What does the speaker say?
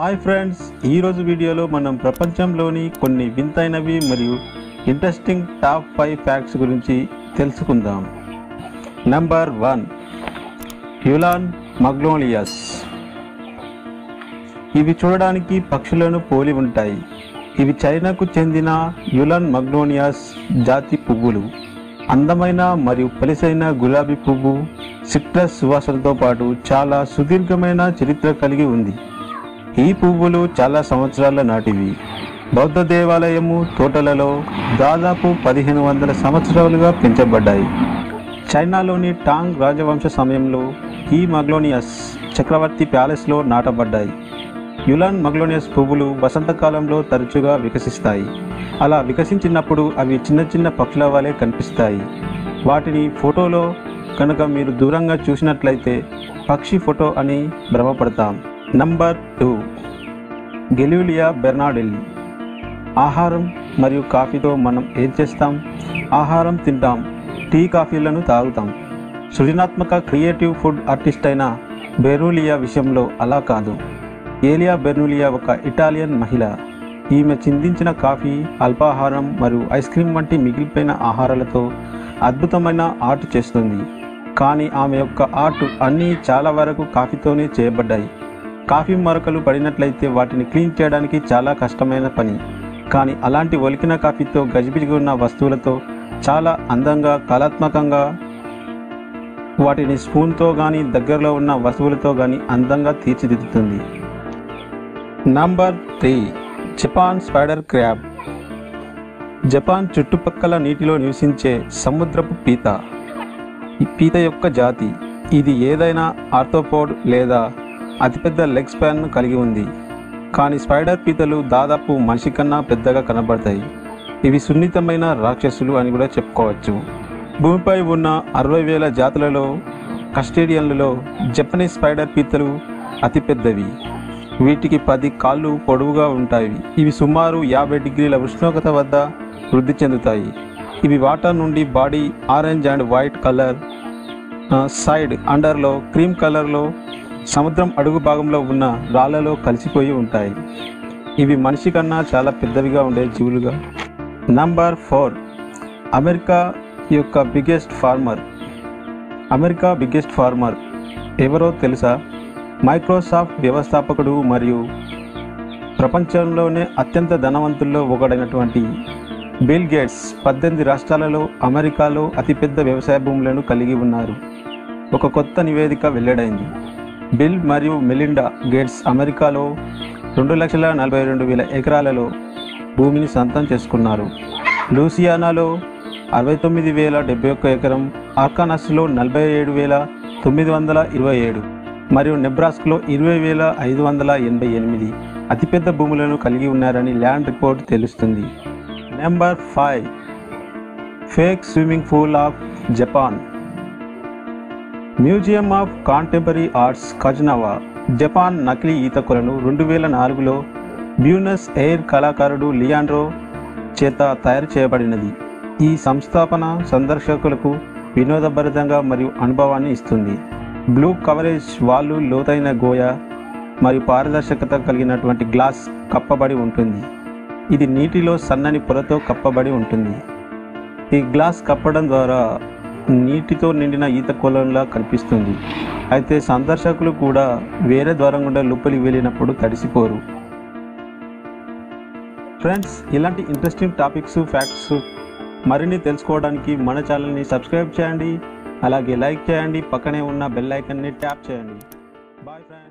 Hi friends video मन प्रपंच कोई विंतन मरीज इंट्रस्टिंग टाप 5 फैक्ट्स गुरिंची। Number 1 Yulan magnolias. इवी चूडడానికి పక్షులను పోలి ఉంటాయి। ఇవి చైనాకు చెందిన యూలాన్ మ్యాగ్నోలియాస్ జాతి పువ్వులు। అందమైన మరియు పలిసైన గులాబీ పువ్వు సిట్రస్ సువాసనతో పాటు చాలా సుదీర్ఘమైన చరిత్ర కలిగి ఉంది। ఈ పువ్వులు చాలా సంవత్సరాల నాటివి। బౌద్ధ దేవాలయము తోటలలో దాదాపు 1500 సంవత్సరాలుగా పెంచబడ్డాయి। చైనాలోని టాంగ్ రాజవంశ సమయంలో ఈ మ్యాగ్నోలియాస్ చక్రవర్తి ప్యాలెస్ లో నాటబడ్డాయి। యులాన్ మ్యాగ్నోలియాస్ పువ్వులు వసంతకాలంలో తరచుగా వికసిస్తాయి। అలా వికసించినప్పుడు అవి చిన్న చిన్న పక్షుల వలె కనిపిస్తాయి। వాటిని ఫోటోలో కనుక మీరు దూరంగా చూసినట్లయితే పక్షి ఫోటో అని భ్రమపడతాం। नंबर 2 గిలియా బెర్నాడెల్లి। ఆహారం మరియు కాఫీతో మనం ఏం చేస్తాం? ఆహారం తింటాం, టీ కాఫీలను తాగుతాం। సృజనాత్మక క్రియేటివ్ ఫుడ్ ఆర్టిస్ట్ అయిన బెర్నూలియా విషయంలో అలా కాదు। గిలియా బెర్నూలియా ఒక ఇటాలియన్ మహిళ। ఈమె చిందించిన కాఫీ, అల్పాహారం మరియు ఐస్ క్రీమ్ వంటి మిగిలిపోయిన ఆహారాలతో అద్భుతమైన ఆర్ట్ చేస్తుంది। కానీ ఆమె యొక్క ఆర్ట్ అన్నీ చాలా వరకు కాఫీతోనే చేయబడ్డాయి। కాఫీ మరకలు పడినట్లయితే వాటిని క్లీన్ చేయడానికి చాలా కష్టమైన పని। కానీ అలాంటి ఒలికిన కాఫీతో గజిబిజిగా ఉన్న వస్తువులతో చాలా అందంగా, కళాత్మకంగా వాటిని స్పూన్తో కానీ దగ్గరలో ఉన్న వస్తువులతో కానీ అందంగా తీర్చిదిద్దుతుంది। Number 3 Japan spider crab. Japan చుట్టుపక్కల నీటిలో నివసించే సముద్రపు పీత। ఈ పీత యొక్క జాతి ఇది ఏదైనా ఆర్థ్రోపోడ్ లేదా అతిపెద్ద లెగ్ స్పాన్ కలిగి ఉంది। కానీ స్పైడర్ పీతలు దాదాపు మనిషి కన్నా పెద్దగా కనబడతాయి। ఇవి సున్నితమైన రాక్షసులు అని కూడా చెప్పుకోవచ్చు। భూమిపై ఉన్న 60,000 జాతులలో కస్టేడియన్లలో జపనీస్ స్పైడర్ పీతలు అతిపెద్దవి। వీటికి 10 కాళ్ళు పొడవుగా ఉంటాయి। ఇవి సుమారు 50 డిగ్రీల ఉష్ణోగ్రత వద్ద వృద్ధి చెందుతాయి। ఇవి వాటర్ నుండి body orange and white colour, side అండర్లో క్రీమ్ కలర్లో, సముద్రం అడుగు భాగంలో ఉన్న రాళ్లలో కలిసిపోయి ఉంటాయి। ఇవి మనిషి కన్నా చాలా పెద్దవిగా ఉండే జీవులుగా। నంబర్ 4 అమెరికా యొక్క biggest farmer. America biggest farmer ఎవరో తెలుసా? మైక్రోసాఫ్ట్ వ్యవస్థాపకుడు మరియు ప్రపంచంలోనే అత్యంత ధనవంతుల్లో ఒకడైనటువంటి బిల్ గేట్స్ 18 రాష్ట్రాలలో అమెరికాలో అతిపెద్ద వ్యవసాయ భూములను కలిగి ఉన్నారు। ఒక కొత్త నివేదిక వెల్లడైంది। బిల్ మరియు మెలిండా గేట్స్ అమెరికాలో 2,42,000 ఎకరాలలో భూమిని సొంతం చేసుకున్నారు। లూసియానాలో 69,071 ఎకరం, ఆర్కాన్సాస్లో 47,927 మరియు నెబ్రాస్కాలో 20,588 అతిపెద్ద భూములను కలిగి ఉన్నారని ల్యాండ్ రిపోర్ట్ తెలుస్తుంది। Number 5 fake swimming pool of Japan. Museum of contemporary arts కజనవా జపాన్ నకిలీ ఈతకులను 2004లో బ్యూనస్ ఎయిర్ కళాకారుడు లియాండ్రో చేత తయారు చేయబడినది। ఈ సంస్థాపన సందర్శకులకు వినోదభరితంగా మరియు అనుభవాన్ని ఇస్తుంది। బ్లూ కవరేజ్ వాళ్ళు లోతైన గోయ మరియు పారదర్శకత కలిగినటువంటి గ్లాస్ కప్పబడి ఉంటుంది। ఇది నీటిలో సన్నని పొరతో కప్పబడి ఉంటుంది। ఈ గ్లాస్ కప్పడం ద్వారా నీటితో నిండిన ఈత కొలంలా కనిపిస్తుంది। అయితే సందర్శకులు కూడా వేరే ద్వారం గుండా లోపలికి వెళ్ళినప్పుడు తడిసిపోరు। ఫ్రెండ్స్, ఇలాంటి ఇంట్రెస్టింగ్ టాపిక్స్, ఫ్యాక్ట్స్ మరిన్ని తెలుసుకోవడానికి మన ఛానల్ని సబ్స్క్రైబ్ చేయండి, అలాగే లైక్ చేయండి, పక్కనే ఉన్న బెల్ ఐకాన్ని ట్యాప్ చేయండి। Bye friends.